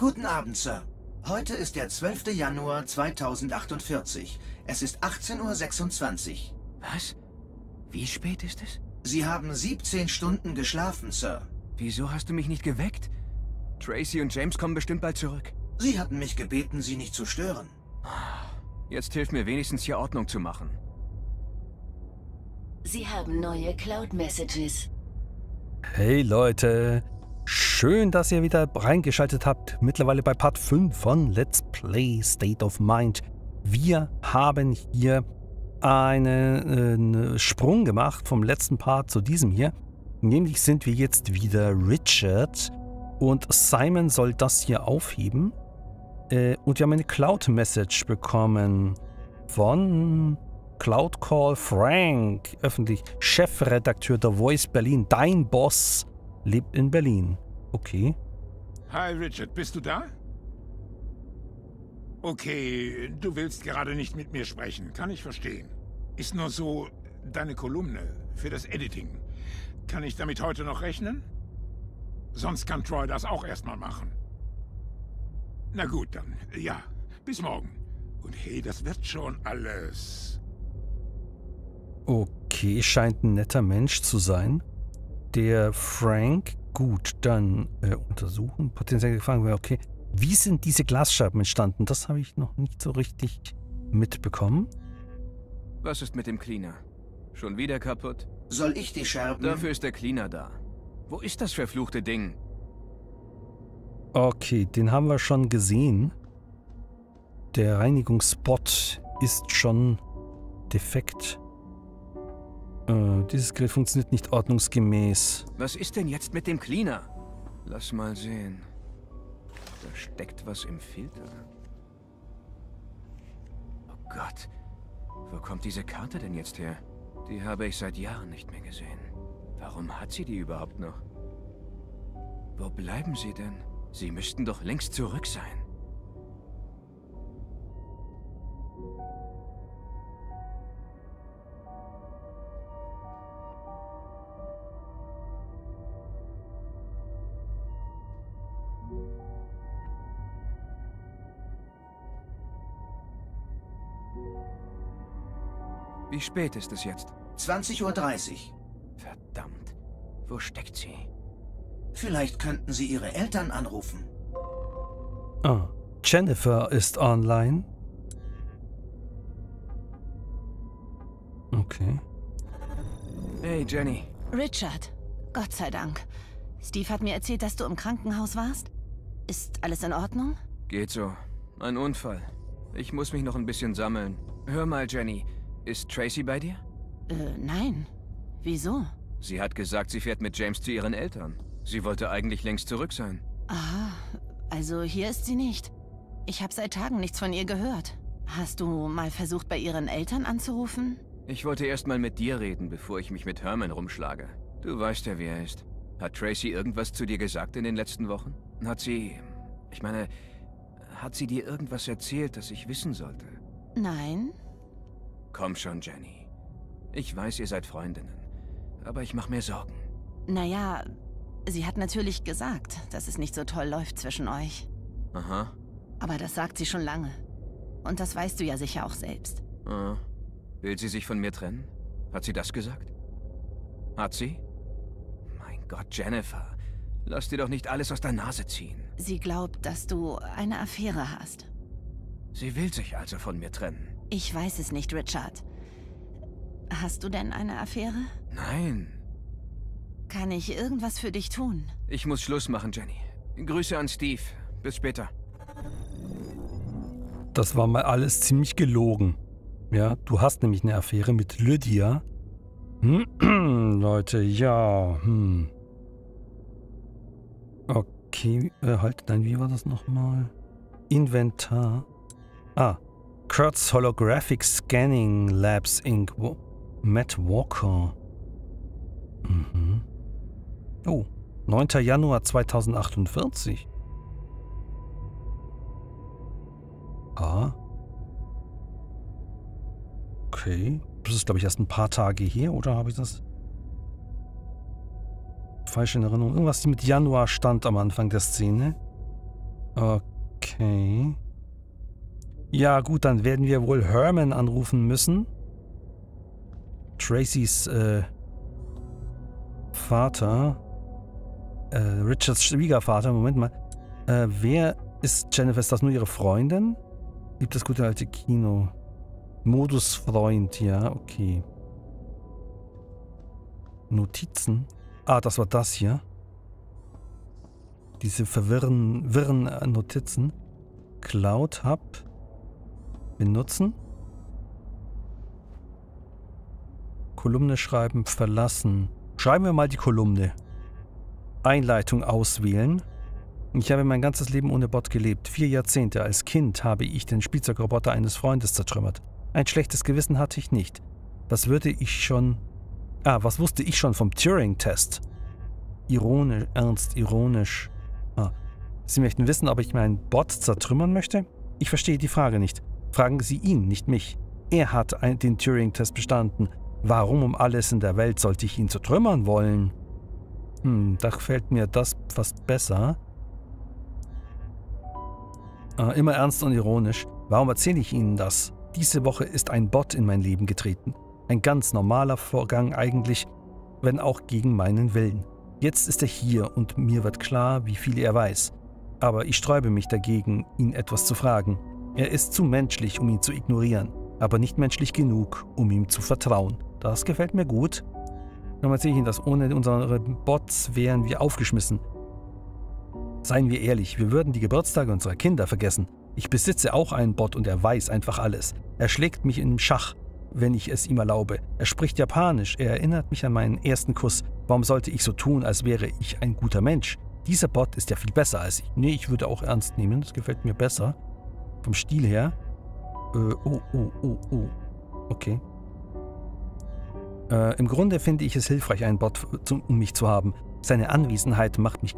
Guten Abend, Sir. Heute ist der 12. Januar 2048. Es ist 18:26 Uhr. Was? Wie spät ist es? Sie haben 17 Stunden geschlafen, Sir. Wieso hast du mich nicht geweckt? Tracy und James kommen bestimmt bald zurück. Sie hatten mich gebeten, Sie nicht zu stören. Jetzt hilft mir wenigstens, hier Ordnung zu machen. Sie haben neue Cloud-Messages. Hey Leute, schön, dass ihr wieder reingeschaltet habt. Mittlerweile bei Part 5 von Let's Play State of Mind. Wir haben hier einen Sprung gemacht vom letzten Part zu diesem hier. Nämlich sind wir jetzt wieder Richard und Simon soll das hier aufheben. Und wir haben eine Cloud-Message bekommen von Cloud Call Frank, öffentlich Chefredakteur The Voice Berlin. Dein Boss lebt in Berlin. Okay. Hi Richard, bist du da? Okay, du willst gerade nicht mit mir sprechen, kann ich verstehen. Ist nur so, deine Kolumne für das Editing. Kann ich damit heute noch rechnen? Sonst kann Troy das auch erstmal machen. Na gut, dann. Ja, bis morgen. Und hey, das wird schon alles. Okay, scheint ein netter Mensch zu sein. Der Frank. Gut, dann untersuchen. Potenziell gefangen wäre, okay. Wie sind diese Glasscheiben entstanden? Das habe ich noch nicht so richtig mitbekommen. Was ist mit dem Cleaner? Schon wieder kaputt? Soll ich die Scherben? Dafür ist der Cleaner da. Wo ist das verfluchte Ding? Okay, den haben wir schon gesehen. Der Reinigungsspot ist schon defekt. Dieses Gerät funktioniert nicht ordnungsgemäß. Was ist denn jetzt mit dem Cleaner? Lass mal sehen. Da steckt was im Filter. Oh Gott. Wo kommt diese Karte denn jetzt her? Die habe ich seit Jahren nicht mehr gesehen. Warum hat sie die überhaupt noch? Wo bleiben sie denn? Sie müssten doch längst zurück sein. Wie spät ist es jetzt? 20:30 Uhr. Verdammt. Wo steckt sie? Vielleicht könnten Sie Ihre Eltern anrufen. Ah, Jennifer ist online. Okay. Hey, Jenny. Richard, Gott sei Dank. Steve hat mir erzählt, dass du im Krankenhaus warst. Ist alles in Ordnung? Geht so. Ein Unfall. Ich muss mich noch ein bisschen sammeln. Hör mal, Jenny. Ist Tracy bei dir? Nein. Wieso? Sie hat gesagt, sie fährt mit James zu ihren Eltern. Sie wollte eigentlich längst zurück sein. Aha, also hier ist sie nicht. Ich habe seit Tagen nichts von ihr gehört. Hast du mal versucht, bei ihren Eltern anzurufen? Ich wollte erst mal mit dir reden, bevor ich mich mit Herman rumschlage. Du weißt ja, wie er ist. Hat Tracy irgendwas zu dir gesagt in den letzten Wochen? Hat sie... Ich meine, hat sie dir irgendwas erzählt, das ich wissen sollte? Nein. Komm schon, Jenny. Ich weiß, ihr seid Freundinnen. Aber ich mache mir Sorgen. Naja... Sie hat natürlich gesagt, dass es nicht so toll läuft zwischen euch. Aha. Aber das sagt sie schon lange. Und das weißt du ja sicher auch selbst. Ah. Will sie sich von mir trennen? Hat sie das gesagt? Hat sie? Mein Gott, Jennifer. Lass dir doch nicht alles aus der Nase ziehen. Sie glaubt, dass du eine Affäre hast. Sie will sich also von mir trennen. Ich weiß es nicht, Richard. Hast du denn eine Affäre? Nein. Kann ich irgendwas für dich tun? Ich muss Schluss machen, Jenny. Grüße an Steve. Bis später. Das war mal alles ziemlich gelogen. Ja, du hast nämlich eine Affäre mit Lydia. Leute, ja. Okay, halt, nein, wie war das nochmal? Inventar. Ah, Kurtz Holographic Scanning Labs Inc. Matt Walker. Mhm. Oh, 9. Januar 2048. Ah. Okay. Das ist, glaube ich, erst ein paar Tage her, oder habe ich das falsch in Erinnerung? Irgendwas mit Januar stand am Anfang der Szene. Okay. Ja gut, dann werden wir wohl Herman anrufen müssen. Tracys Vater. Richards Schwiegervater, Moment mal. Wer ist Jennifer? Ist das nur ihre Freundin? Liebt das gute alte Kino. Modusfreund, ja, okay. Notizen. Ah, das war das hier. Diese wirren Notizen. Cloud Hub. Benutzen. Kolumne schreiben, verlassen. Schreiben wir mal die Kolumne. Einleitung auswählen. Ich habe mein ganzes Leben ohne Bot gelebt. 4 Jahrzehnte. Als Kind habe ich den Spielzeugroboter eines Freundes zertrümmert. Ein schlechtes Gewissen hatte ich nicht. Was wusste ich schon vom Turing-Test? Ironisch, ernst, ironisch. Ah. Sie möchten wissen, ob ich meinen Bot zertrümmern möchte? Ich verstehe die Frage nicht. Fragen Sie ihn, nicht mich. Er hat den Turing-Test bestanden. Warum um alles in der Welt sollte ich ihn zertrümmern wollen? Hm, da gefällt mir das fast besser. Immer ernst und ironisch. Warum erzähle ich Ihnen das? Diese Woche ist ein Bot in mein Leben getreten. Ein ganz normaler Vorgang eigentlich, wenn auch gegen meinen Willen. Jetzt ist er hier und mir wird klar, wie viel er weiß. Aber ich sträube mich dagegen, ihn etwas zu fragen. Er ist zu menschlich, um ihn zu ignorieren, aber nicht menschlich genug, um ihm zu vertrauen. Das gefällt mir gut. Nochmal sehe ich Ihnen das, ohne unsere Bots wären wir aufgeschmissen. Seien wir ehrlich, wir würden die Geburtstage unserer Kinder vergessen. Ich besitze auch einen Bot und er weiß einfach alles. Er schlägt mich in Schach, wenn ich es ihm erlaube. Er spricht Japanisch, er erinnert mich an meinen ersten Kuss. Warum sollte ich so tun, als wäre ich ein guter Mensch? Dieser Bot ist ja viel besser als ich. Nee, ich würde auch ernst nehmen, das gefällt mir besser. Vom Stil her. Okay. Im Grunde finde ich es hilfreich, einen Bot um mich zu haben. Seine Anwesenheit macht mir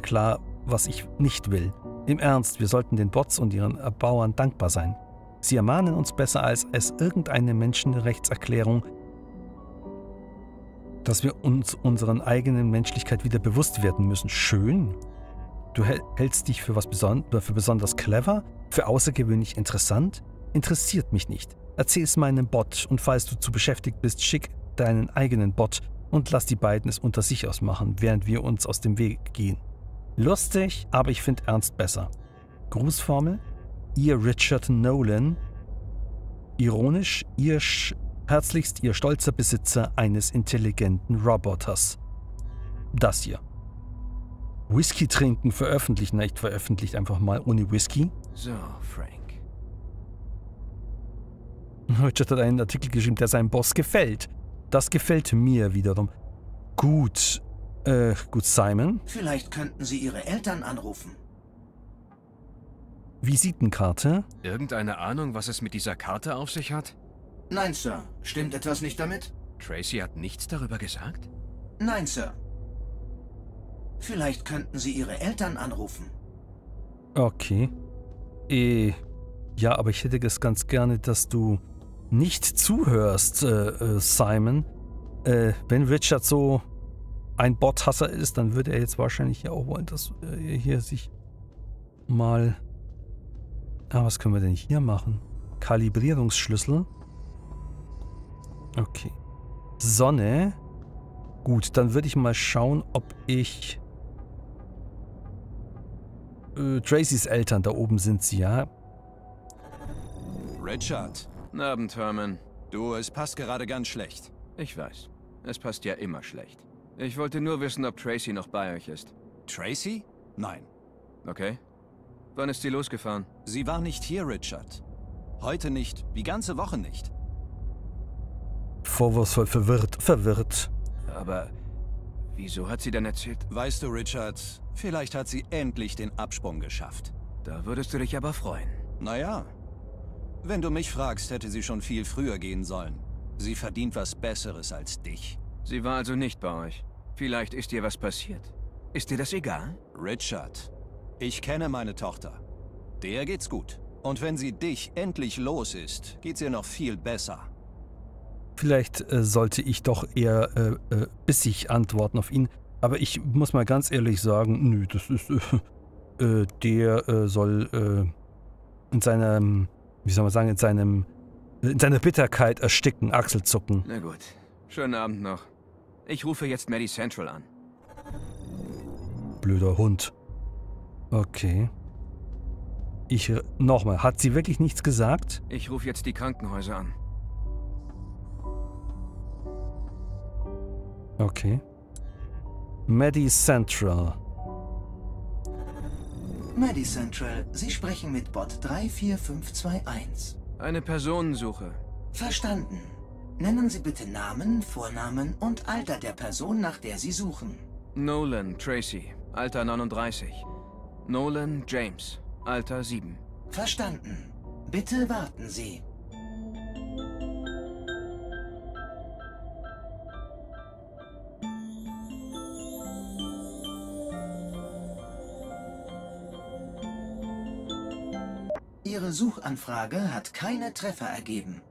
klar, was ich nicht will. Im Ernst, wir sollten den Bots und ihren Erbauern dankbar sein. Sie ermahnen uns besser, als es irgendeine Menschenrechtserklärung, dass wir uns unseren eigenen Menschlichkeit wieder bewusst werden müssen. Schön. Du hältst dich für besonders clever? Für außergewöhnlich interessant? Interessiert mich nicht. Erzähl's meinem Bot und falls du zu beschäftigt bist, schick deinen eigenen Bot und lass die beiden es unter sich ausmachen, während wir uns aus dem Weg gehen. Lustig, aber ich finde ernst besser. Grußformel? Ihr Richard Nolan. Ironisch, herzlichst ihr stolzer Besitzer eines intelligenten Roboters. Das hier. Whisky trinken, veröffentlichen. Na, ich veröffentliche einfach mal ohne Whisky. So, Frank. Richard hat einen Artikel geschrieben, der seinem Boss gefällt. Das gefällt mir wiederum. Gut. Gut, Simon. Vielleicht könnten Sie Ihre Eltern anrufen. Visitenkarte. Irgendeine Ahnung, was es mit dieser Karte auf sich hat? Nein, Sir. Stimmt etwas nicht damit? Tracy hat nichts darüber gesagt? Nein, Sir. Vielleicht könnten Sie Ihre Eltern anrufen. Okay. Ja, aber ich hätte es ganz gerne, dass du nicht zuhörst, Simon. Wenn Richard so ein Bot-Hasser ist, dann würde er jetzt wahrscheinlich ja auch wollen, dass er hier sich mal... Ah, was können wir denn hier machen? Kalibrierungsschlüssel. Okay. Sonne. Gut, dann würde ich mal schauen, ob ich... Tracys Eltern, da oben sind sie, ja. Richard. Guten Abend, Herman. Du, es passt gerade ganz schlecht. Ich weiß. Es passt ja immer schlecht. Ich wollte nur wissen, ob Tracy noch bei euch ist. Tracy? Nein. Okay. Wann ist sie losgefahren? Sie war nicht hier, Richard. Heute nicht, die ganze Woche nicht. Vorwurfsvoll verwirrt. Aber wieso hat sie denn erzählt? Weißt du, Richard, vielleicht hat sie endlich den Absprung geschafft. Da würdest du dich aber freuen. Naja, wenn du mich fragst, hätte sie schon viel früher gehen sollen. Sie verdient was Besseres als dich. Sie war also nicht bei euch. Vielleicht ist ihr was passiert. Ist dir das egal? Richard, ich kenne meine Tochter. Der geht's gut. Und wenn sie dich endlich los ist, geht's ihr noch viel besser. Vielleicht sollte ich doch eher bissig antworten auf ihn. Aber ich muss mal ganz ehrlich sagen, nö, das ist der soll in seinem, wie soll man sagen, in seiner Bitterkeit ersticken, Achselzucken. Na gut, schönen Abend noch. Ich rufe jetzt MediCentral an. Blöder Hund. Okay. Ich, nochmal, hat sie wirklich nichts gesagt? Ich rufe jetzt die Krankenhäuser an. Okay. MediCentral. MediCentral, Sie sprechen mit Bot 34521. Eine Personensuche. Verstanden. Nennen Sie bitte Namen, Vornamen und Alter der Person, nach der Sie suchen. Nolan, Tracy, Alter 39. Nolan, James, Alter 7. Verstanden. Bitte warten Sie. Ihre Suchanfrage hat keine Treffer ergeben.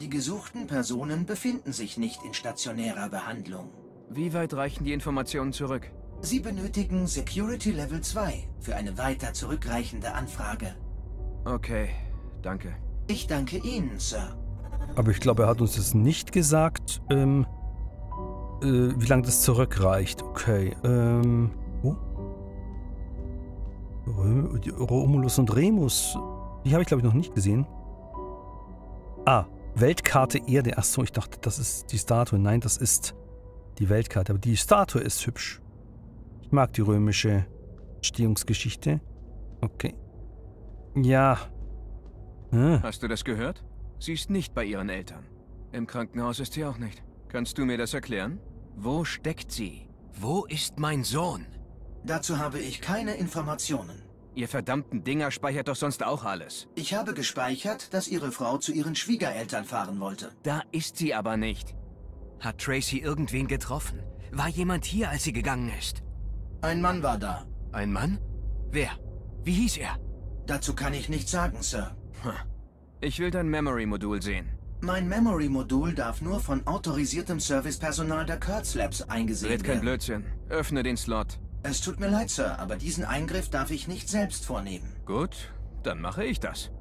Die gesuchten Personen befinden sich nicht in stationärer Behandlung. Wie weit reichen die Informationen zurück? Sie benötigen Security Level 2 für eine weiter zurückreichende Anfrage. Okay, danke. Ich danke Ihnen, Sir. Aber ich glaube, er hat uns das nicht gesagt, wie lange das zurückreicht. Okay, oh? Romulus und Remus. Die habe ich, glaube ich, noch nicht gesehen. Ah, Weltkarte Erde. Achso, ich dachte, das ist die Statue. Nein, das ist die Weltkarte. Aber die Statue ist hübsch. Ich mag die römische Entstehungsgeschichte. Okay. Ja. Hm. Hast du das gehört? Sie ist nicht bei ihren Eltern. Im Krankenhaus ist sie auch nicht. Kannst du mir das erklären? Wo steckt sie? Wo ist mein Sohn? Dazu habe ich keine Informationen. Ihr verdammten Dinger speichert doch sonst auch alles. Ich habe gespeichert, dass Ihre Frau zu ihren Schwiegereltern fahren wollte. Da ist sie aber nicht. Hat Tracy irgendwen getroffen? War jemand hier, als sie gegangen ist? Ein Mann war da. Ein Mann? Wer? Wie hieß er? Dazu kann ich nichts sagen, Sir. Ich will dein Memory-Modul sehen. Mein Memory-Modul darf nur von autorisiertem Servicepersonal der Kurtz Labs eingesehen werden. Red kein Blödsinn. Öffne den Slot. Es tut mir leid, Sir, aber diesen Eingriff darf ich nicht selbst vornehmen. Gut, dann mache ich das.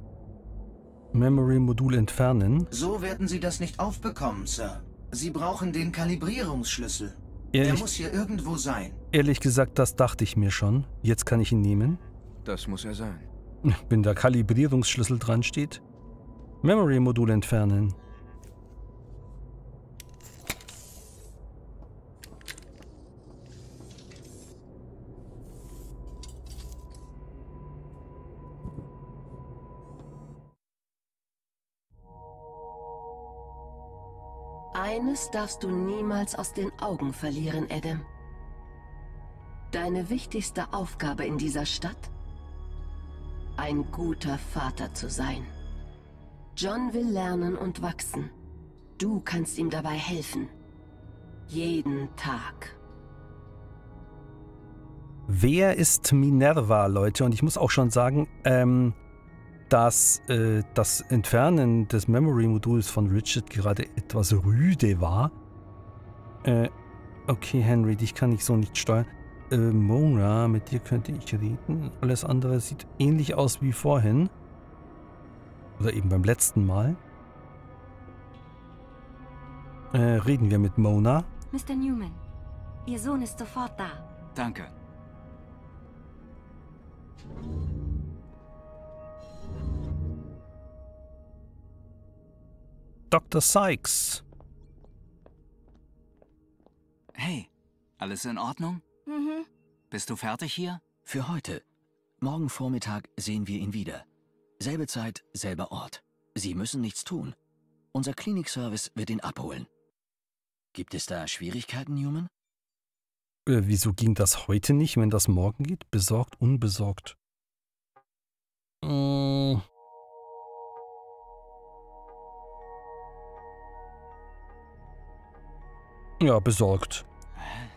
Memory-Modul entfernen. So werden Sie das nicht aufbekommen, Sir. Sie brauchen den Kalibrierungsschlüssel. Der muss hier irgendwo sein. Ehrlich gesagt, das dachte ich mir schon. Jetzt kann ich ihn nehmen. Das muss er sein. Wenn der Kalibrierungsschlüssel dran steht. Memory-Modul entfernen. Eines darfst du niemals aus den Augen verlieren, Adam. Deine wichtigste Aufgabe in dieser Stadt? Ein guter Vater zu sein. John will lernen und wachsen. Du kannst ihm dabei helfen. Jeden Tag. Wer ist Minerva, Leute? Und ich muss auch schon sagen, dass das Entfernen des Memory-Moduls von Richard gerade etwas rüde war. Okay, Henry, dich kann ich so nicht steuern. Mona, mit dir könnte ich reden. Alles andere sieht ähnlich aus wie vorhin. Oder eben beim letzten Mal. Reden wir mit Mona. Mr. Newman, Ihr Sohn ist sofort da. Danke. Dr. Sykes. Hey, alles in Ordnung? Mhm. Bist du fertig hier? Für heute. Morgen Vormittag sehen wir ihn wieder. Selbe Zeit, selber Ort. Sie müssen nichts tun. Unser Klinikservice wird ihn abholen. Gibt es da Schwierigkeiten, Newman? Wieso ging das heute nicht, wenn das morgen geht? Besorgt, unbesorgt. Ja, besorgt.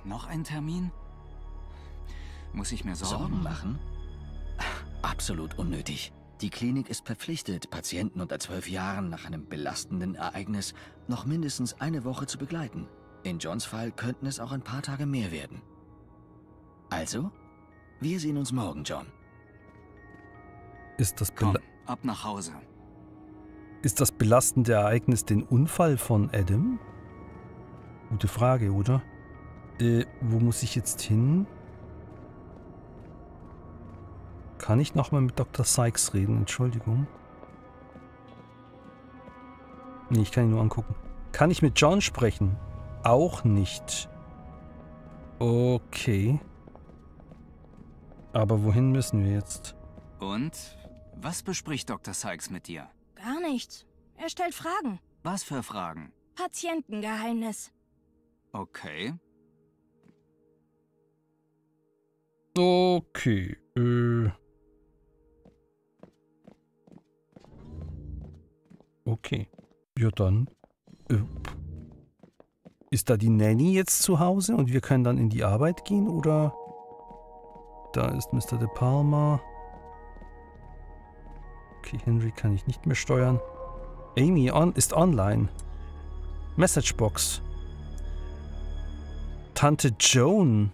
Noch ein Termin? Muss ich mir Sorgen machen? Absolut unnötig. Die Klinik ist verpflichtet, Patienten unter 12 Jahren nach einem belastenden Ereignis noch mindestens eine Woche zu begleiten. In Johns Fall könnten es auch ein paar Tage mehr werden. Also, wir sehen uns morgen, John. Komm, ab nach Hause. Ist das belastende Ereignis den Unfall von Adam? Gute Frage, oder? Wo muss ich jetzt hin? Kann ich nochmal mit Dr. Sykes reden? Entschuldigung. Nee, ich kann ihn nur angucken. Kann ich mit John sprechen? Auch nicht. Okay. Aber wohin müssen wir jetzt? Und? Was bespricht Dr. Sykes mit dir? Gar nichts. Er stellt Fragen. Was für Fragen? Patientengeheimnis. Okay. Okay. Okay. Ja, dann. Ist da die Nanny jetzt zu Hause und wir können dann in die Arbeit gehen, oder? Da ist Mr. De Palma. Okay, Henry kann ich nicht mehr steuern. Amy ist online. Messagebox. Tante Joan.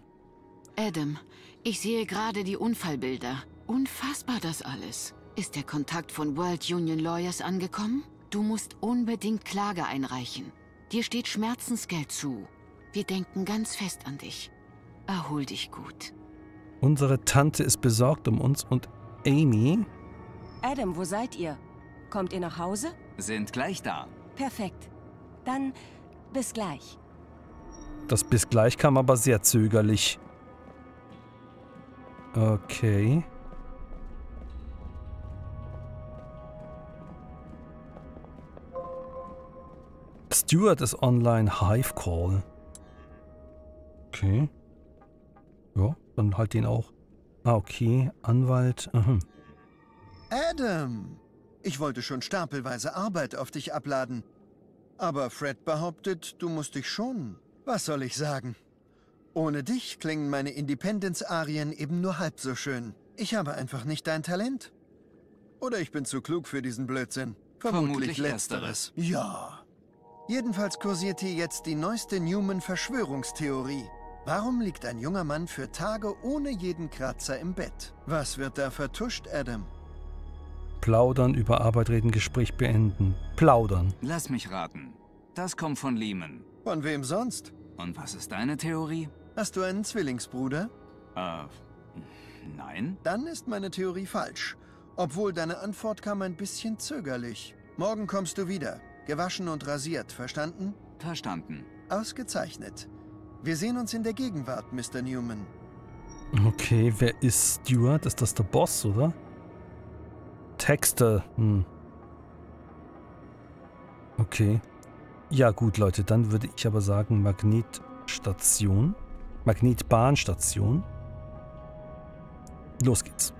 Adam, ich sehe gerade die Unfallbilder. Unfassbar das alles. Ist der Kontakt von World Union Lawyers angekommen? Du musst unbedingt Klage einreichen. Dir steht Schmerzensgeld zu. Wir denken ganz fest an dich. Erhol dich gut. Unsere Tante ist besorgt um uns und Amy... Adam, wo seid ihr? Kommt ihr nach Hause? Sind gleich da. Perfekt. Dann bis gleich. Das bis gleich kam aber sehr zögerlich. Okay. Stuart ist online. Hive Call. Okay. Ja, dann halt den auch. Ah, okay. Anwalt. Aha. Adam, ich wollte schon stapelweise Arbeit auf dich abladen. Aber Fred behauptet, du musst dich schonen. Was soll ich sagen? Ohne dich klingen meine Independence-Arien eben nur halb so schön. Ich habe einfach nicht dein Talent. Oder ich bin zu klug für diesen Blödsinn. Vermutlich Letzteres. Ja. Jedenfalls kursiert hier jetzt die neueste Newman-Verschwörungstheorie. Warum liegt ein junger Mann für Tage ohne jeden Kratzer im Bett? Was wird da vertuscht, Adam? Plaudern, über Arbeit reden, Gespräch beenden. Plaudern. Lass mich raten. Das kommt von Lehman. Von wem sonst? Und was ist deine Theorie? Hast du einen Zwillingsbruder? Nein. Dann ist meine Theorie falsch. Obwohl, deine Antwort kam ein bisschen zögerlich. Morgen kommst du wieder. Gewaschen und rasiert, verstanden? Verstanden. Ausgezeichnet. Wir sehen uns in der Gegenwart, Mr. Newman. Okay, wer ist Stuart? Ist das der Boss, oder? Texte. Hm. Okay. Ja gut, Leute, dann würde ich aber sagen Magnetbahnstation. Los geht's.